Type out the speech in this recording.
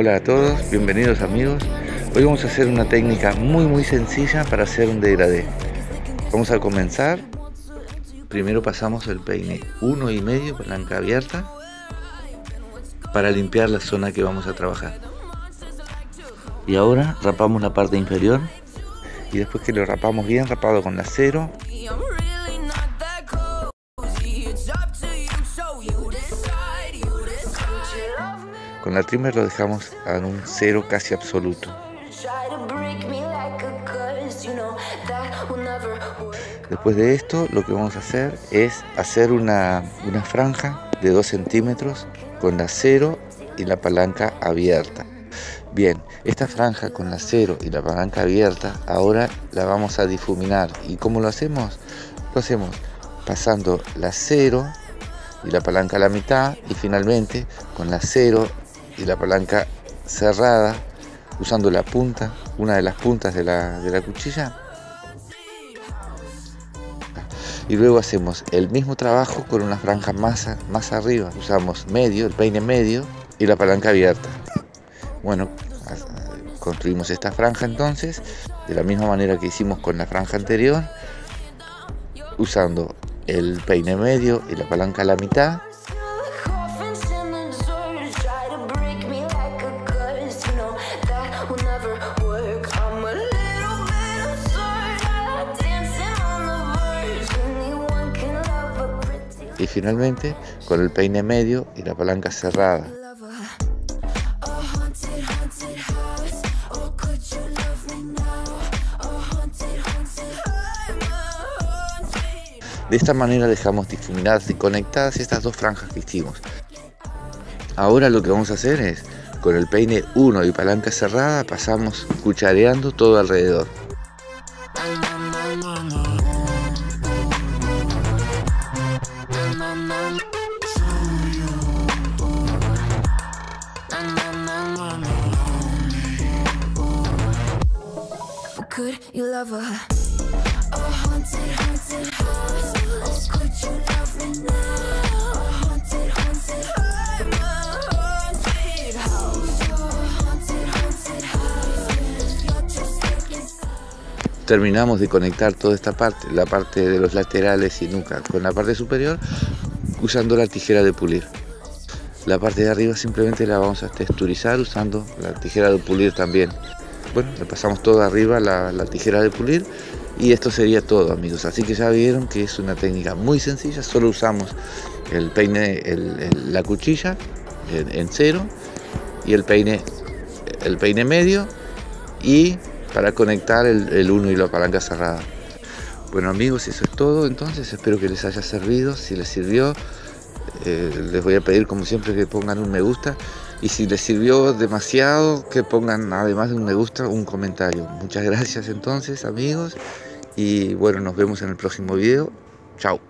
Hola a todos, bienvenidos amigos. Hoy vamos a hacer una técnica muy sencilla para hacer un degradé. Vamos a comenzar. Primero pasamos el peine 1,5 con palanca abierta para limpiar la zona que vamos a trabajar. Y ahora rapamos la parte inferior y después que lo rapamos bien rapado con acero. Con la trimmer lo dejamos a un cero casi absoluto. Después de esto lo que vamos a hacer es hacer una franja de 2 centímetros con la cero y la palanca abierta. Bien, esta franja con la cero y la palanca abierta ahora la vamos a difuminar. ¿Y cómo lo hacemos? Lo hacemos pasando la cero y la palanca a la mitad y finalmente con la cero y la palanca cerrada usando la punta, una de las puntas de la cuchilla. Y luego hacemos el mismo trabajo con una franja más arriba. Usamos medio, el peine medio y la palanca abierta. Bueno, construimos esta franja entonces de la misma manera que hicimos con la franja anterior, usando el peine medio y la palanca a la mitad. Y finalmente con el peine medio y la palanca cerrada. De esta manera dejamos difuminadas y conectadas estas dos franjas que hicimos. Ahora lo que vamos a hacer es, con el peine 1 y palanca cerrada, pasamos cuchareando todo alrededor. Terminamos de conectar toda esta parte, la parte de los laterales y nuca con la parte superior, usando la tijera de pulir. La parte de arriba simplemente la vamos a texturizar usando la tijera de pulir también. Bueno, le pasamos todo arriba la tijera de pulir y esto sería todo, amigos. Así que ya vieron que es una técnica muy sencilla. Solo usamos el peine, la cuchilla en cero y el peine medio y para conectar el 1 y la palanca cerrada. Bueno amigos, eso es todo entonces. Espero que les haya servido. Si les sirvió, les voy a pedir como siempre que pongan un me gusta. Y si les sirvió demasiado, que pongan además de un me gusta, un comentario. Muchas gracias entonces amigos. Y bueno, nos vemos en el próximo video. Chao.